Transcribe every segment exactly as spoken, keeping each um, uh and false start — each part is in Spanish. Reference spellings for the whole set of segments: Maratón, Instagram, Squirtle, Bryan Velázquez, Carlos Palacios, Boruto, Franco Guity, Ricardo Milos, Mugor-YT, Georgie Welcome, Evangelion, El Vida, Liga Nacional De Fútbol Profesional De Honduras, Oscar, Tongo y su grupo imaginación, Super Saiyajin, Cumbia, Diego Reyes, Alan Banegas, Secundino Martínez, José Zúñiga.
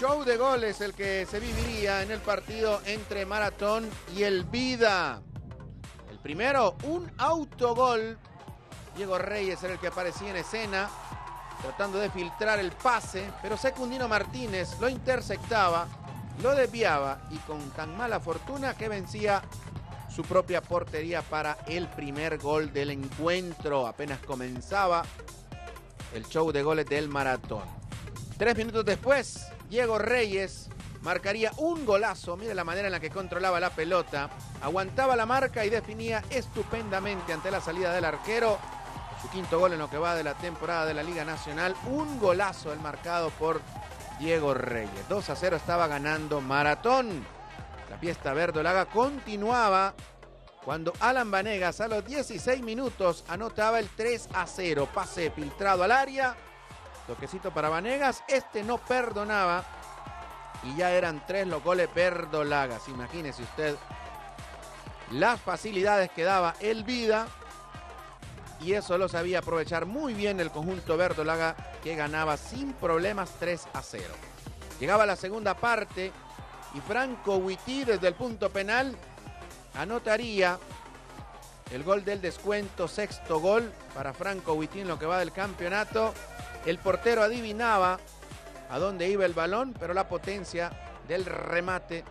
Show de goles el que se viviría en el partido entre Maratón y El Vida. El primero, un autogol. Diego Reyes era el que aparecía en escena, tratando de filtrar el pase, pero Secundino Martínez lo interceptaba, lo desviaba y con tan mala fortuna que vencía su propia portería para el primer gol del encuentro. Apenas comenzaba el show de goles del Maratón. Tres minutos después, Diego Reyes marcaría un golazo. Mire la manera en la que controlaba la pelota, aguantaba la marca y definía estupendamente ante la salida del arquero. Su quinto gol en lo que va de la temporada de la Liga Nacional. Un golazo el marcado por Diego Reyes. dos a cero estaba ganando Maratón. La fiesta verdolaga continuaba cuando Alan Banegas a los dieciséis minutos anotaba el tres a cero. Pase filtrado al área. Toquecito para Banegas. Este no perdonaba. Y ya eran tres los goles verdolagas. Imagínese usted las facilidades que daba El Vida. Y eso lo sabía aprovechar muy bien el conjunto verdolaga, que ganaba sin problemas tres a cero. Llegaba la segunda parte y Franco Guity desde el punto penal anotaría el gol del descuento, sexto gol para Franco Guity en lo que va del campeonato. El portero adivinaba a dónde iba el balón, pero la potencia del remate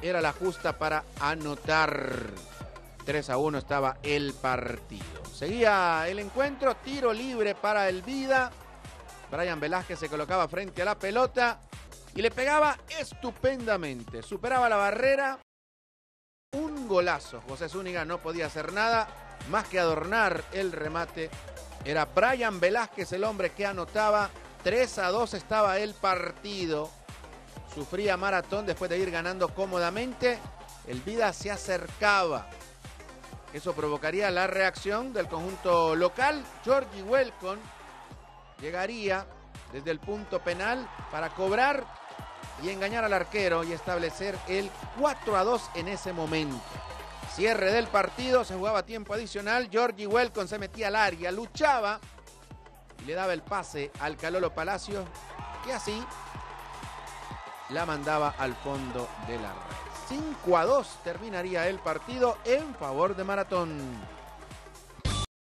era la justa para anotar. tres a uno estaba el partido. Seguía el encuentro, tiro libre para El Vida. Bryan Velázquez se colocaba frente a la pelota y le pegaba estupendamente. Superaba la barrera. Un golazo. José Zúñiga no podía hacer nada más que adornar el remate. Era Bryan Velázquez el hombre que anotaba. tres a dos estaba el partido. Sufría Maratón después de ir ganando cómodamente. El Vida se acercaba. Eso provocaría la reacción del conjunto local. Georgie Welcome llegaría desde el punto penal para cobrar y engañar al arquero y establecer el cuatro a dos en ese momento. Cierre del partido, se jugaba tiempo adicional. Georgie Welcome se metía al área, luchaba y le daba el pase al Carlos Palacios, que así la mandaba al fondo de la red. cinco a dos terminaría el partido en favor de Maratón.